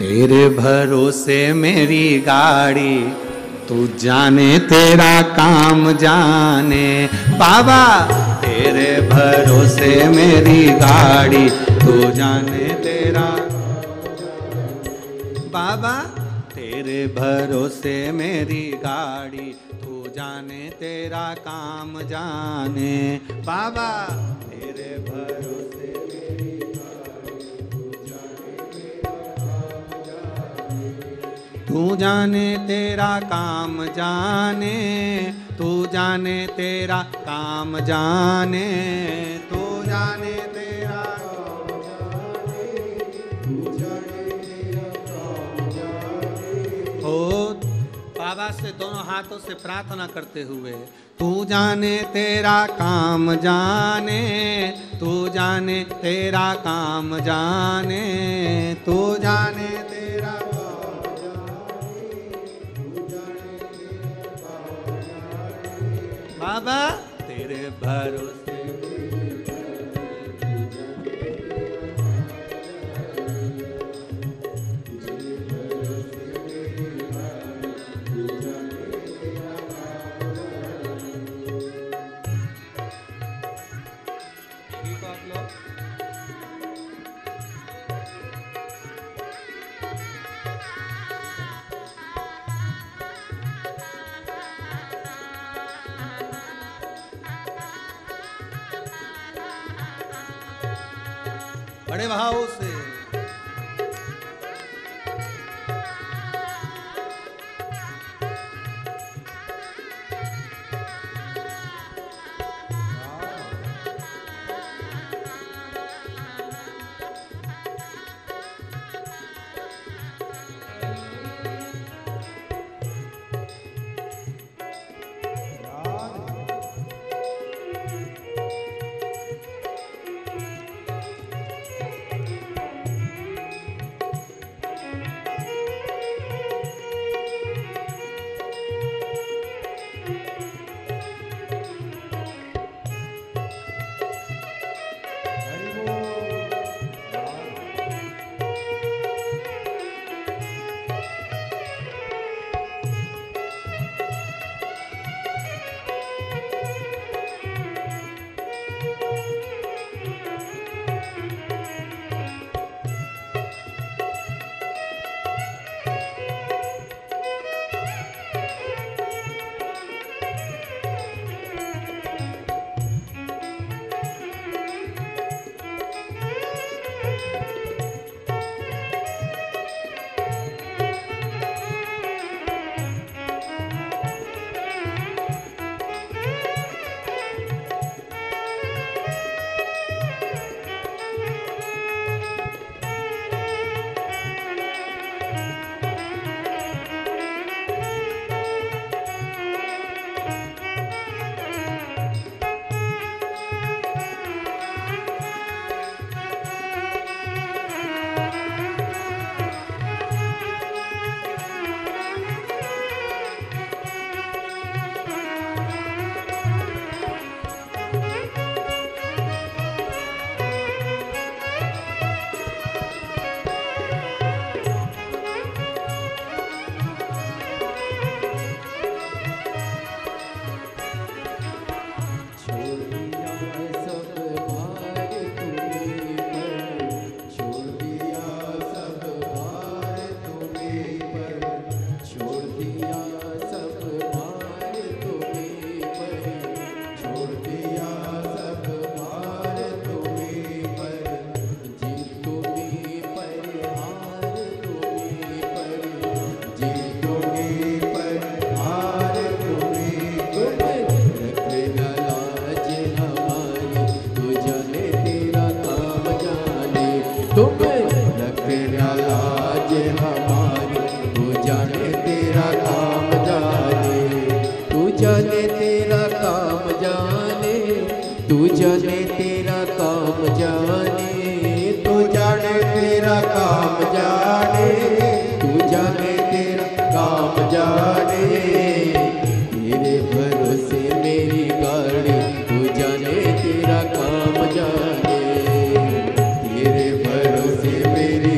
तेरे भरोसे मेरी गाड़ी, तू जाने तेरा काम जाने बाबा। तेरे भरोसे मेरी गाड़ी, तू जाने तेरा बाबा। तेरे भरोसे मेरी गाड़ी, तू जाने तेरा काम जाने बाबा। तेरे भरोसे मेरी गाड़ी, तू जाने तेरा काम जाने, तू जाने तेरा काम जाने, तू जाने तेरा काम जाने, तू जाने तेरा बाबा से दोनों हाथों से प्रार्थना करते हुए। तू जाने तेरा काम जाने, तू जाने तेरा काम जाने, तू जाने तेरा काम जाने, तू जाने तेरा काम जाने बाबा। तेरे भरोसे बड़े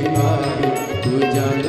भाव से जाने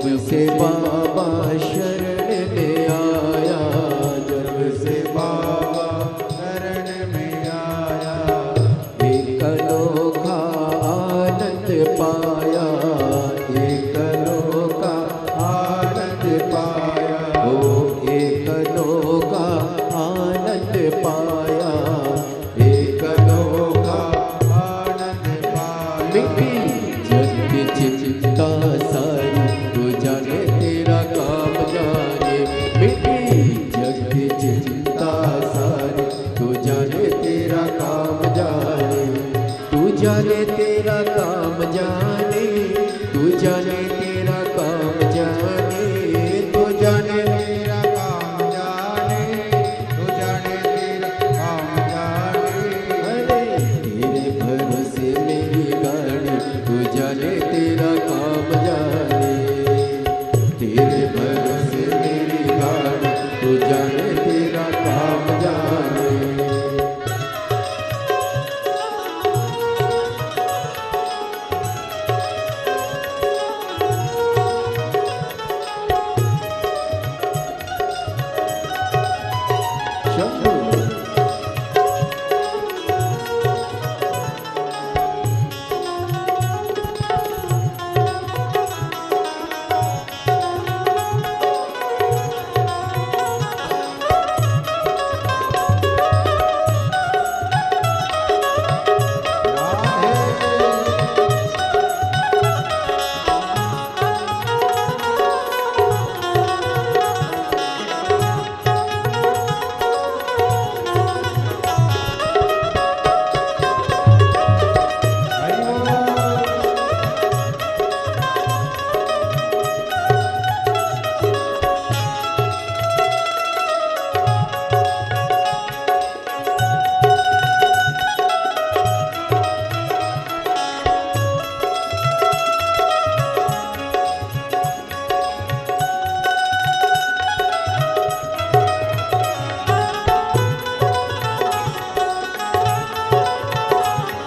जब से बाबा शरण में आया, जब से बाबा शरण में आया, एक अनोखा आनंद पाया, एक अनोखा आनंद पाया, ओ एक अनोखा आनंद पाया, एक अनोखा आनंद पाया। जग की चिंता सारी तू जाने, तेरा काम जाने बेटी। जग की चिंता सारी तू जाने, तेरा काम जाने। तू जाने तेरा काम जाने, तू जाने तेरा काम जाने, तू जाने तेरा काम जाने, तू जाने तेरा काम जाने। तेरे भरोसे मेरी गाड़ी, तू जाने तेरा काम जाने। तेरे भरोसे मेरी गाड़ी, तू जाने तेरा काम जाने।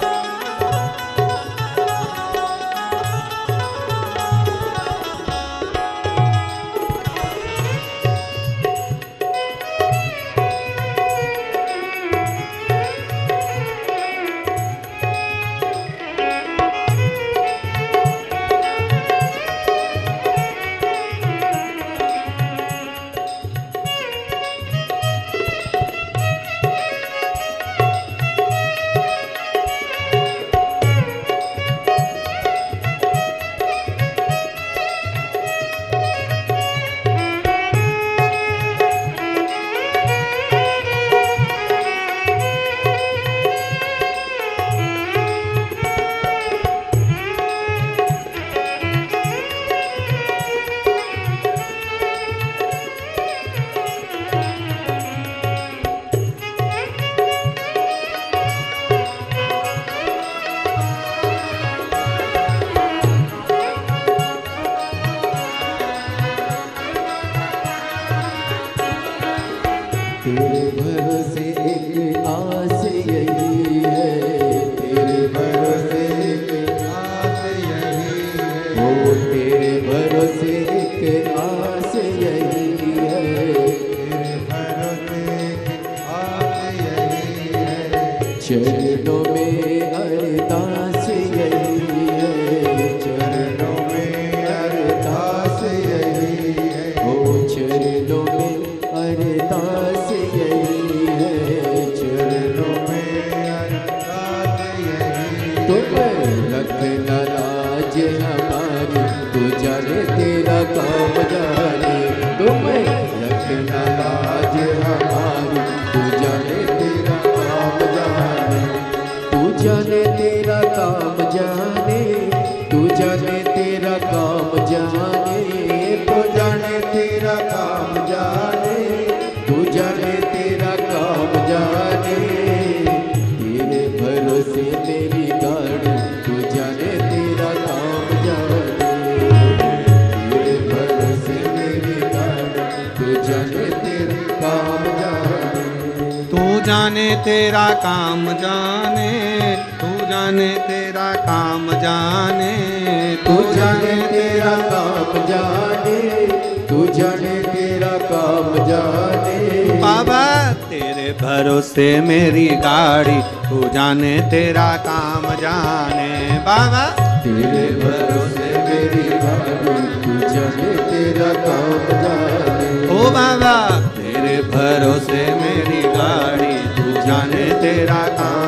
तेरे भरोसे एक आस यही है, तेरे भरोसे एक आस यही है, ओ तेरे भरोसे एक आस यही है, तेरे भरोसे एक आस यही है। चरणों में अरदास यही है, चरणों में अरदास यही है, ओ चरणों में अरदास यही है, चरणों में अरदास यही है। तुम रखना लाज हमारी, तू जाने तेरा काम जाने। तुम रखना लाज हमारी, तू जाने तेरा काम जाने, तू जाने तेरा काम जाने, तू जाने तेरा काम जाने, तू जाने तेरा काम जाने, तू जाने तेरा काम जाने। तेरे भरोसे मेरी गाड़ी, तू जाने तेरा काम जाने, तेरे भरोसे मेरी गाड़ी, तू जाने तेरा काम जाने, तू जाने तेरा काम जाने, तू जाने तेरा काम जाने, तू जाने तेरा काम जाने, तू जाने तेरा काम जाने। बाबा तेरे भरोसे मेरी गाड़ी, तू जाने तेरा काम जाने। बाबा तेरे भरोसे मेरी गाड़ी, तू जाने तेरा काम जाने। ओ बाबा तेरे भरोसे मेरी गाड़ी, तू जाने तेरा काम